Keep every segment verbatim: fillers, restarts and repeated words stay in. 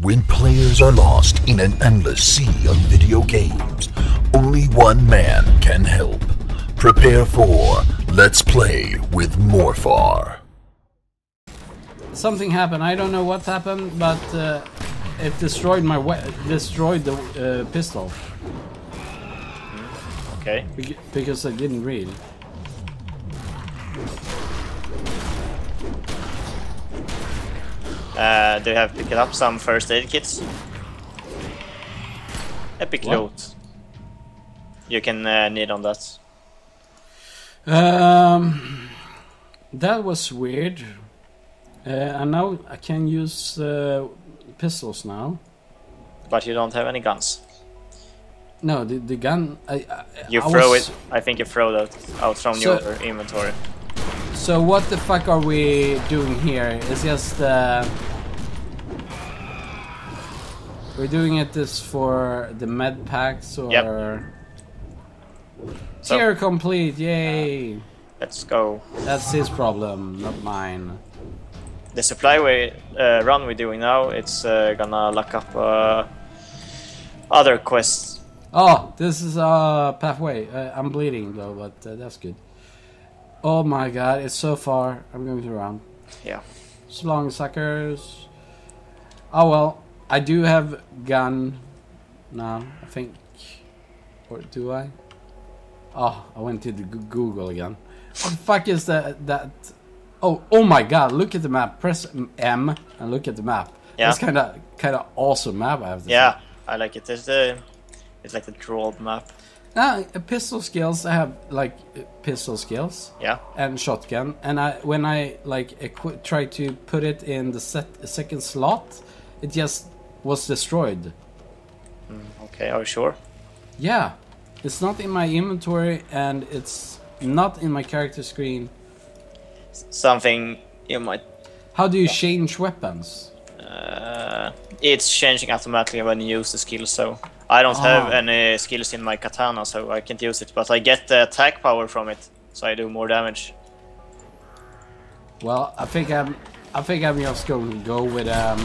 When players are lost in an endless sea of video games, only one man can help. Prepare for Let's Play with Morfar. Something happened. I don't know what happened, but uh, it destroyed my we destroyed the uh, pistol. Okay. Be because I didn't read. Uh, do you have picked up some first aid kits? Epic what? Loot. You can uh, need on that. Um, that was weird. Uh, and now I can use uh, pistols now. But you don't have any guns. No, the the gun. I, I, you I throw was... it. I think you throw that out from so, your inventory. So what the fuck are we doing here? It's just uh, we're doing it this for the med packs or yep. So, tier complete, yay! Uh, let's go. That's his problem, not mine. The supply way uh, run we're doing now, it's uh, gonna lock up uh, other quests. Oh, this is a uh, pathway. Uh, I'm bleeding though, but uh, that's good. Oh my god, it's so far. I'm going to run. Yeah. So long, suckers. Oh well, I do have gun now, I think. Or do I? Oh, I went to the Google again. What the fuck is that? That? Oh, oh my god, look at the map. Press M and look at the map. Yeah. That's kind of kind of awesome map, I have to yeah, say. Yeah, I like it. There's the, it's like the drawn map. Now, pistol skills, I have, like, pistol skills. Yeah. And shotgun. And I when I, like, equi try to put it in the set second slot, it just was destroyed. Mm, okay, are you sure? Yeah. It's not in my inventory, and it's not in my character screen. Something you might... How do you yeah. change weapons? Uh, it's changing automatically when you use the skill, so... I don't oh. have any skills in my katana, so I can't use it, but I get the attack power from it, so I do more damage. Well, I think I'm, I think I'm just going to go with um,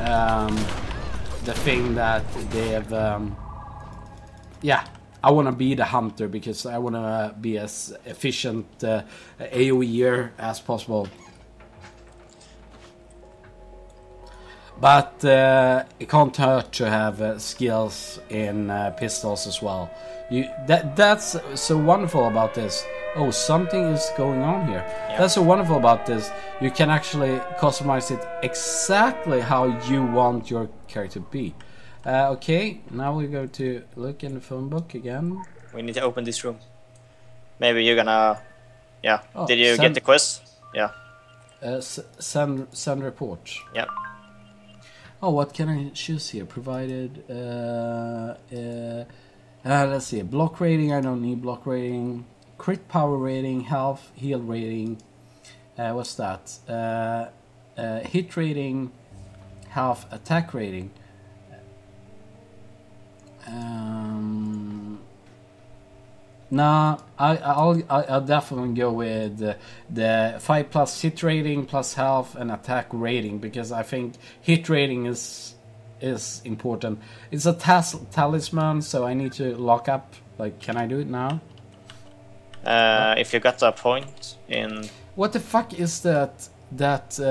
um, the thing that they have. Um, yeah, I want to be the hunter because I want to be as efficient uh, AoEer as possible. But uh, it can't hurt to have uh, skills in uh, pistols as well. You that that's so wonderful about this. Oh, something is going on here. Yep. That's so wonderful about this. You can actually customize it exactly how you want your character to be. Uh, okay, now we go to look in the phone book again. We need to open this room. Maybe you're gonna. Yeah. Oh, did you send, get the quest? Yeah. Uh, send send report. Yeah. Oh, what can I choose here? Provided, uh, uh, uh, let's see, block rating, I don't need block rating, crit power rating, health, heal rating, uh, what's that, uh, uh, hit rating, health, attack rating, um, nah, I, I'll, I'll definitely go with the five plus hit rating plus health and attack rating, because I think hit rating is is important. It's a tas talisman, so I need to lock up. Like, can I do it now? Uh, if you got a point in. What the fuck is that? That uh,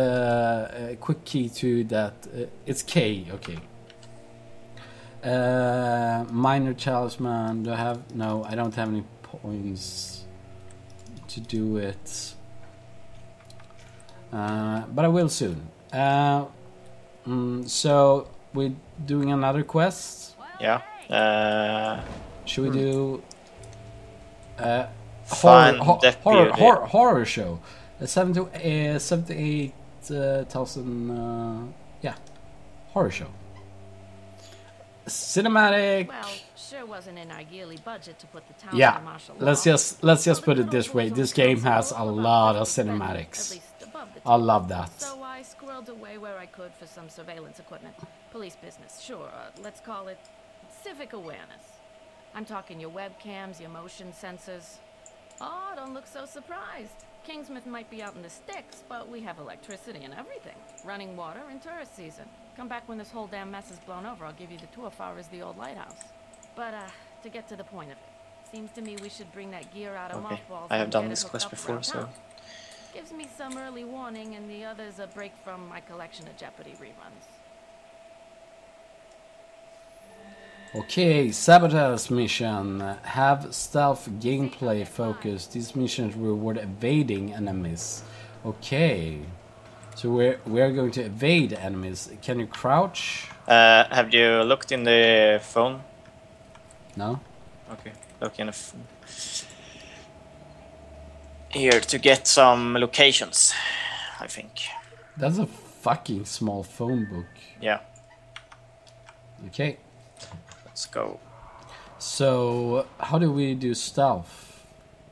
uh, quick key to that? Uh, it's K. Okay. Uh, minor talisman, do I have? No, I don't have any points to do it. Uh, but I will soon. Uh, mm, so, we're doing another quest? Yeah. Uh, Should we do... Uh, horror, ho horror, horror, horror show. Uh, seventy-eight thousand... Uh, yeah. Horror show. Cinematic. Well, sure wasn't in our yearly budget to put the town yeah. The let's just let's just put it this way. This game has a lot of cinematics. I love that. So I squirreled away where I could for some surveillance equipment, police business, sure. Uh, let's call it civic awareness. I'm talking your webcams, your motion sensors. Oh, don't look so surprised. Kingsmouth might be out in the sticks, but we have electricity and everything. Running water and tourist season. Come back when this whole damn mess is blown over. I'll give you the tour far as the old lighthouse. But, uh, to get to the point of it, seems to me we should bring that gear out of mothballs. I have done this quest before, so... Gives me some early warning, and the other's a break from my collection of Jeopardy reruns. Okay, sabotage mission. Have stealth gameplay focus. These missions reward evading enemies. Okay, so we're we're going to evade enemies. Can you crouch? Uh, have you looked in the phone? No. Okay, look in the phone. Here to get some locations, I think. That's a fucking small phone book. Yeah. Okay. Let's go. So, how do we do stealth?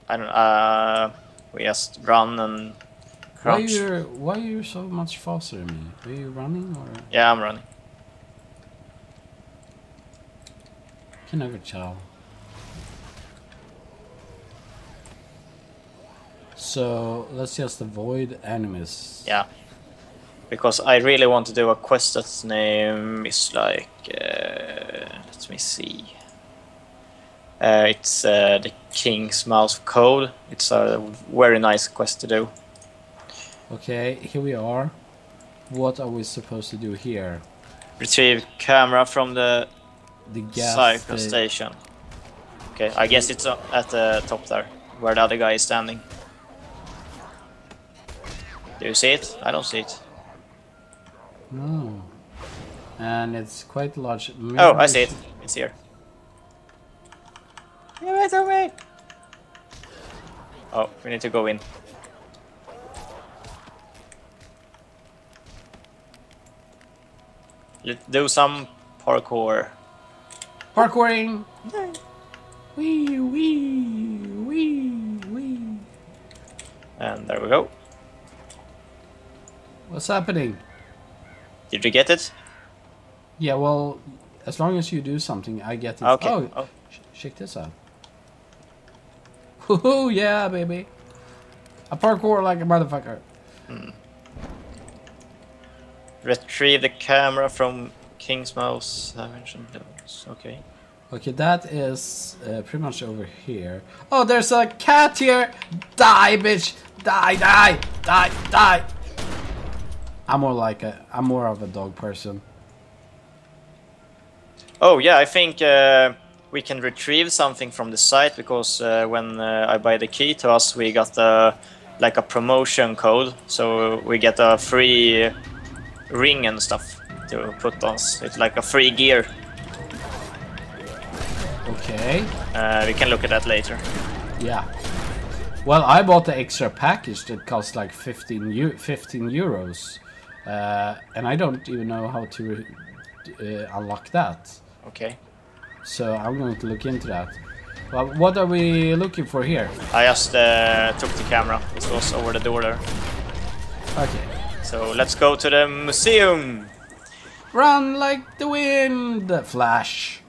I don't. Uh, we just run and crouch. Why are you, why are you so much faster than me? Are you running or? Yeah, I'm running. Can never tell. So let's just avoid enemies. Yeah, because I really want to do a quest that's name is like. Uh, Let me see. Uh, it's uh, the Kingsmouth Code. It's a very nice quest to do. Okay, here we are. What are we supposed to do here? Retrieve camera from the, the gas cycle sta station. Okay, I guess it's uh, at the top there, where the other guy is standing. Do you see it? I don't see it. No. And it's quite large. Maybe oh, I see it. It's here. Yeah, it's away. Oh, we need to go in. Let's do some parkour. Parkouring. Wee wee wee wee. And there we go. What's happening? Did we get it? Yeah, well, as long as you do something, I get it. Okay. Oh, oh. Sh check this out. Woohoo, yeah, baby. A parkour like a motherfucker. Mm. Retrieve the camera from Kingsmouth. I mentioned those. Okay. Okay, that is uh, pretty much over here. Oh, there's a cat here. Die, bitch. Die, die, die, die. I'm more like a. I'm more of a dog person. Oh yeah, I think uh, we can retrieve something from the site because uh, when uh, I buy the key to us, we got uh, like a promotion code, so we get a free ring and stuff to put on us. It's like a free gear. Okay. Uh, we can look at that later. Yeah. Well, I bought the extra package that costs like fifteen euros, uh, and I don't even know how to re uh, unlock that. Okay. So I'm going to look into that. Well, what are we looking for here? I just uh, took the camera. It was over the door there. Okay. So let's go to the museum. Run like the wind, Flash.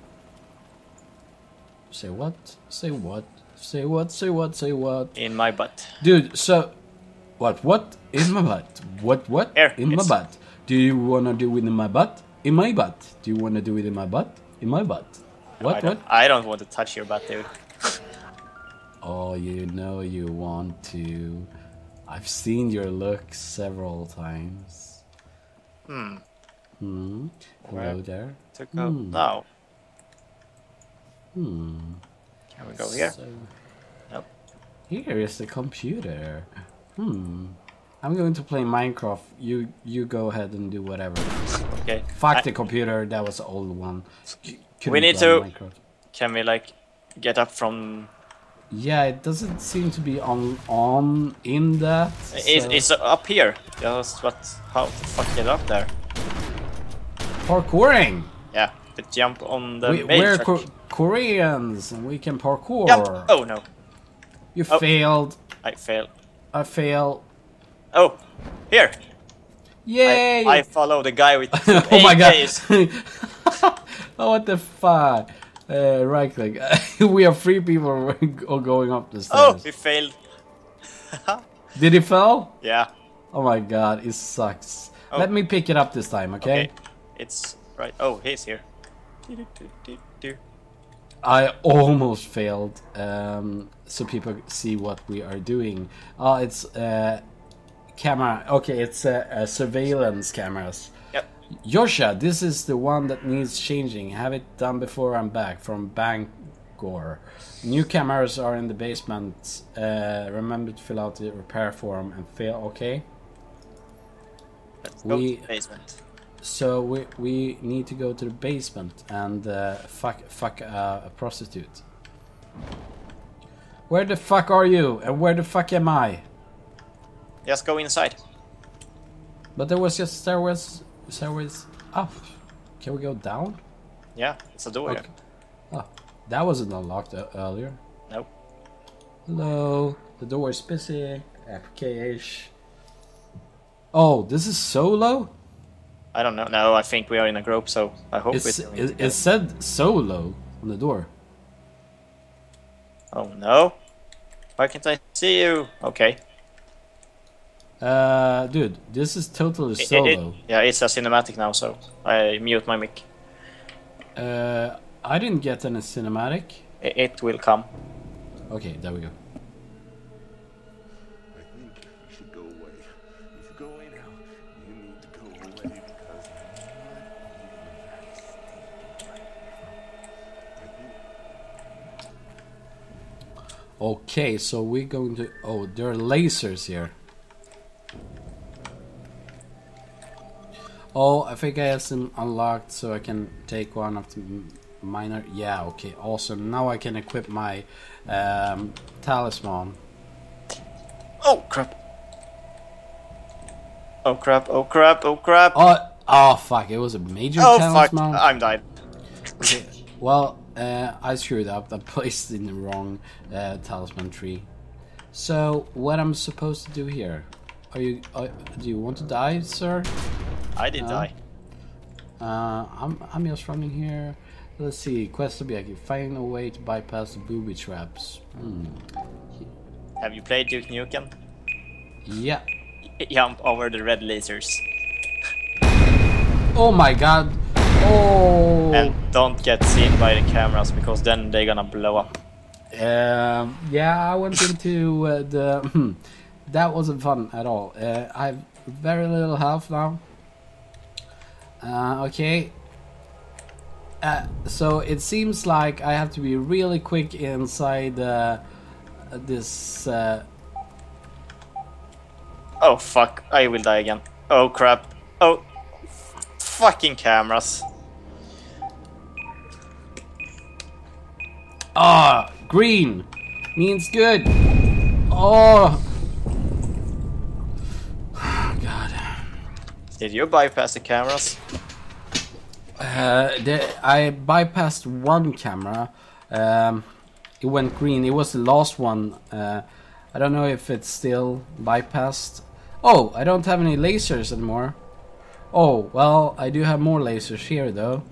Say what? Say what? Say what? Say what? Say what? In my butt. Dude, so... What? What? In my butt. What? What? Here, in my butt. Do you wanna do it in my butt? In my butt. Do you wanna do it in my butt? In my butt. What? I what? I don't want to touch your butt, dude. Oh, you know you want to. I've seen your look several times. Hmm. Hmm. Hello there. Took up hmm. now. Hmm. Can we go here? So, nope. Here is the computer. Hmm. I'm going to play Minecraft. You you go ahead and do whatever. Okay. Fuck I, the computer. That was the old one. Couldn't we need to. Minecraft. Can we like get up from? Yeah, it doesn't seem to be on on in that. It, so. It's up here. Just what? How to fuck get up there? Parkouring. Yeah, the jump on the. We, we're co Koreans and we can parkour. Yep. Oh no! You oh. failed. I failed. I fail. Oh, here! Yay! I, I follow the guy with. Oh my god! Oh, what the fuck! Uh, right click. We are three people going up the stairs. Oh, we failed. Did it fall? Yeah. Oh my god, it sucks. Oh. Let me pick it up this time, okay? okay? It's right. Oh, he's here. I almost failed. Um, so people see what we are doing. Oh, it's uh, camera. Okay, it's uh, uh, surveillance cameras. Yep. Yosha, this is the one that needs changing. Have it done before I'm back from Bangor. New cameras are in the basement. Uh, remember to fill out the repair form and fill. Okay. Let's go we, to the basement. So we we need to go to the basement and uh, fuck fuck uh, a prostitute. Where the fuck are you? And where the fuck am I? Just go inside. But there was just stairways stairways up. Can we go down? Yeah, it's a door. Okay. Oh, that wasn't unlocked earlier. Nope. Hello. The door is busy. F K H. Oh, this is solo? I don't know. No, I think we are in a group, so I hope it's... We're it, it said solo on the door. Oh, no. Why can't I see you? Okay. Uh, dude, this is totally it, solo. It, it, yeah, it's a cinematic now, so I mute my mic. Uh, I didn't get any cinematic. It, it will come. Okay, there we go. Okay, so we're going to... Oh, there are lasers here. Oh, I think I have some unlocked, so I can take one of the minor... Yeah, okay, awesome. Now I can equip my um, talisman. Oh, crap. Oh, crap, oh, crap, oh, crap. Oh, oh fuck, it was a major oh, talisman. Oh, fuck, I'm dying. Okay, well... Uh, I screwed up. I placed in the wrong uh, talisman tree. So what I'm supposed to do here? Are you? Uh, do you want to die, sir? I did uh, die. Uh, I'm. I'm just running here. Let's see. Quest objective: find a way to bypass the booby traps. Hmm. Have you played Duke Nukem? Yeah. Jump over the red lasers. Oh my god. Oh. And don't get seen by the cameras, because then they're gonna blow up. Um, yeah, I went into uh, the... That wasn't fun at all. Uh, I have very little health now. Uh, okay. Uh, so it seems like I have to be really quick inside uh, this... Uh... Oh fuck, I will die again. Oh crap. Oh. Fucking cameras. Ah, oh, green means good. Oh, god. Did you bypass the cameras? Uh, the, I bypassed one camera. Um, it went green. It was the last one. Uh, I don't know if it's still bypassed. Oh, I don't have any lasers anymore. Oh, well, I do have more lasers here, though.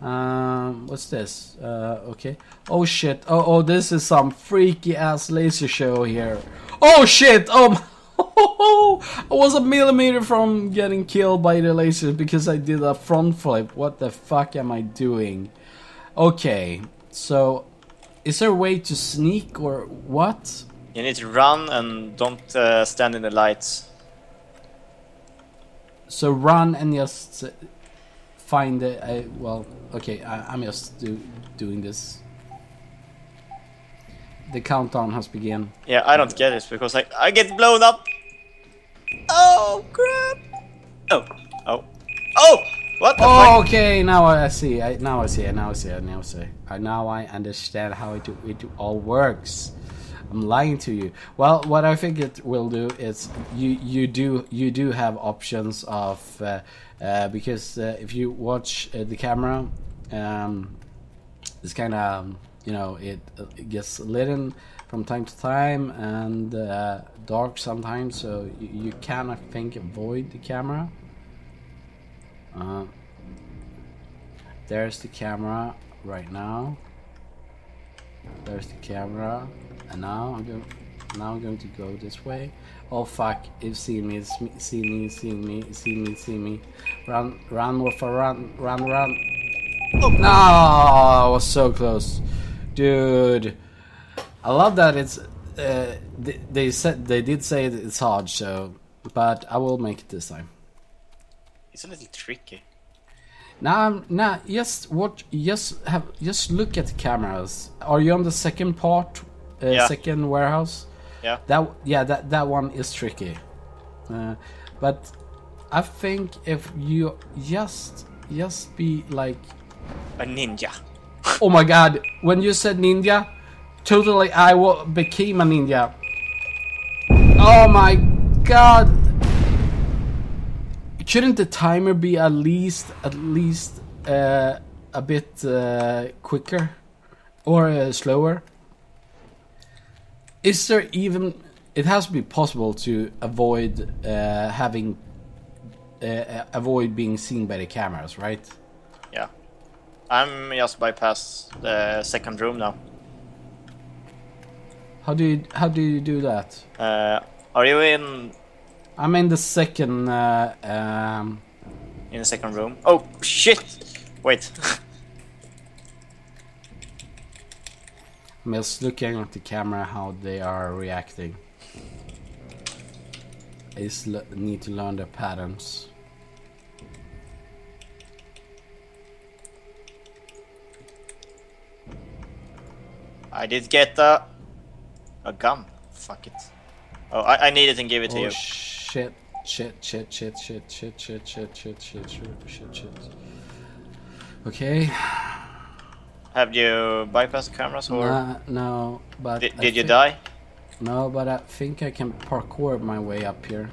Um, what's this? Uh, okay. Oh, shit. Oh, oh, this is some freaky-ass laser show here. Oh, shit! Um, I was a millimeter from getting killed by the lasers because I did a front flip. What the fuck am I doing? Okay, so... Is there a way to sneak or what? You need to run and don't uh, stand in the lights. So run and just find the, uh, well, okay, I, I'm just do, doing this. The countdown has begun. Yeah, I don't get it, because I, I get blown up. Oh, crap. Oh, oh, oh, what the oh, fuck? Okay, now I see, I, now I see, now I see, now I see. I, now I understand how it, it all works. I'm lying to you. Well, what I think it will do is you you do you do have options of uh, uh, because uh, if you watch uh, the camera, um, it's kind of, you know, it, it gets lit in from time to time and uh, dark sometimes, so you, you can, I think, avoid the camera. Uh, there's the camera right now. There's the camera. And now I'm going Now I'm going to go this way. Oh fuck, it's seen me, it's me, see me, see me, see me, see me. Run, run, Morpha, run, run, run. Oh, no, I was so close. Dude. I love that it's, uh, they, they said, they did say that it's hard, so, but I will make it this time. It's a little tricky. Now, now, just watch, just have, just look at the cameras. Are you on the second part, uh, yeah. second warehouse? Yeah. That, yeah, that that one is tricky. Uh, but I think if you just, just be like a ninja. Oh my god! When you said ninja, totally, I w became a ninja. Oh my god! Shouldn't the timer be at least at least uh, a bit uh, quicker or uh, slower? Is there even? It has to be possible to avoid uh, having uh, avoid being seen by the cameras, right? Yeah, I'm just bypass the second room now. How do you how do you do that? Uh, are you in? I'm in the second, uh, um... in the second room. Oh, shit! Wait. I'm just looking at the camera, how they are reacting. I just need to learn their patterns. I did get a... a gun. Fuck it. Oh, I, I need it and give it to you. Shit, shit, shit, shit, shit, shit, shit, shit, shit, shit, shit, shit. Okay. Have you bypassed the cameras or? Nah, no, but. Did, did you die? No, but I think I can parkour my way up here.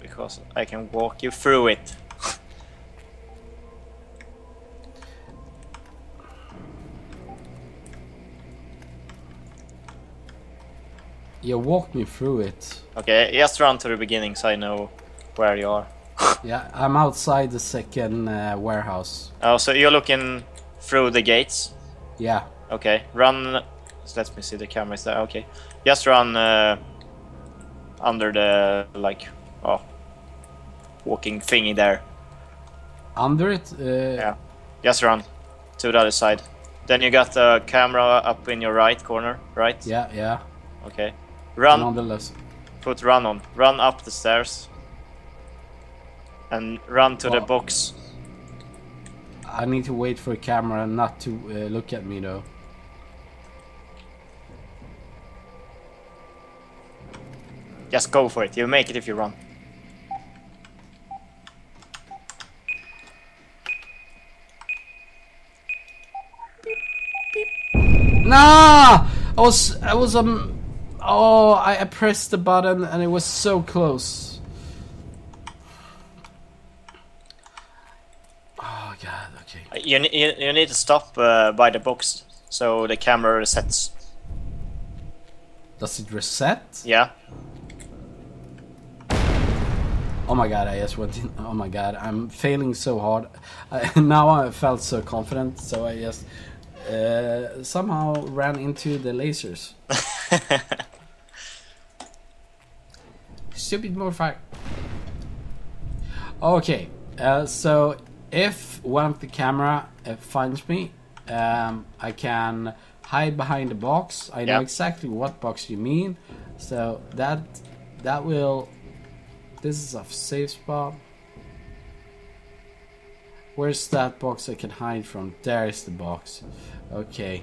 Because I can walk you through it. You walked me through it. Okay, just run to the beginning so I know where you are. Yeah, I'm outside the second uh, warehouse. Oh, so you're looking through the gates? Yeah. Okay, run... Let me see, the camera is there, okay. Just run uh, under the, like, oh, walking thingy there. Under it? Uh... Yeah, just run to the other side. Then you got the camera up in your right corner, right? Yeah, yeah. Okay. Run on the left. Put run on. Run up the stairs. And run to well, the box. I need to wait for a camera not to uh, look at me though. Just go for it. You'll make it if you run. Nah! I was... I was... um. Oh, I pressed the button and it was so close. Oh god, okay. You, you, you need to stop uh, by the box so the camera resets. Does it reset? Yeah. Oh my god, I just went in. Oh my god, I'm failing so hard. I, now I felt so confident, so I just uh, somehow ran into the lasers. Stupid Morpha. Okay, uh, so if one of the camera uh, finds me, um, I can hide behind the box. I yep. know exactly what box you mean. So that that will. This is a safe spot. Where's that box I can hide from? There is the box. Okay.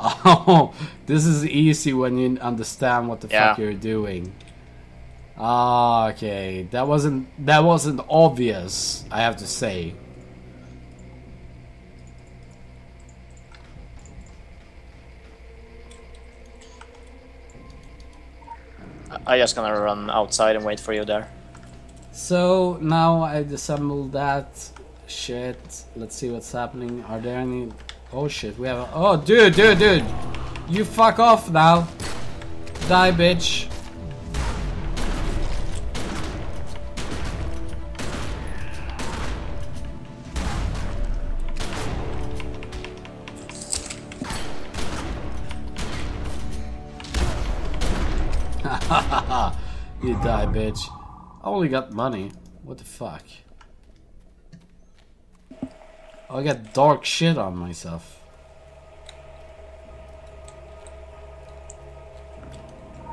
Oh, this is easy when you understand what the yeah. fuck you're doing. Ah, okay, that wasn't that wasn't obvious, I have to say. I'm just gonna run outside and wait for you there. So now I disassembled that shit. Let's see what's happening. Are there any? Oh shit, we have a... Oh, dude, dude, dude! You fuck off now! Die, bitch! You die, bitch. I only got money. What the fuck? Oh, I got dark shit on myself.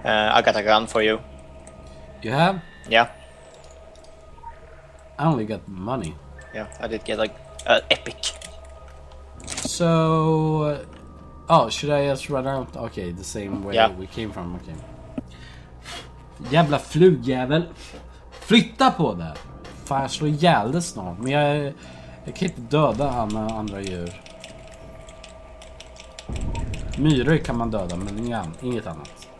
Uh, I got a gun for you. You have? Yeah. I only got money. Yeah, I did get like an uh, epic. So, uh, oh, should I just run out? Okay, the same way yeah. we came from. Okay. Jävla flugjävel. Flytta på det. Fan, jag slår ihjäl det snart. Men jag, jag kan inte döda andra djur. Myror kan man döda, men inget annat.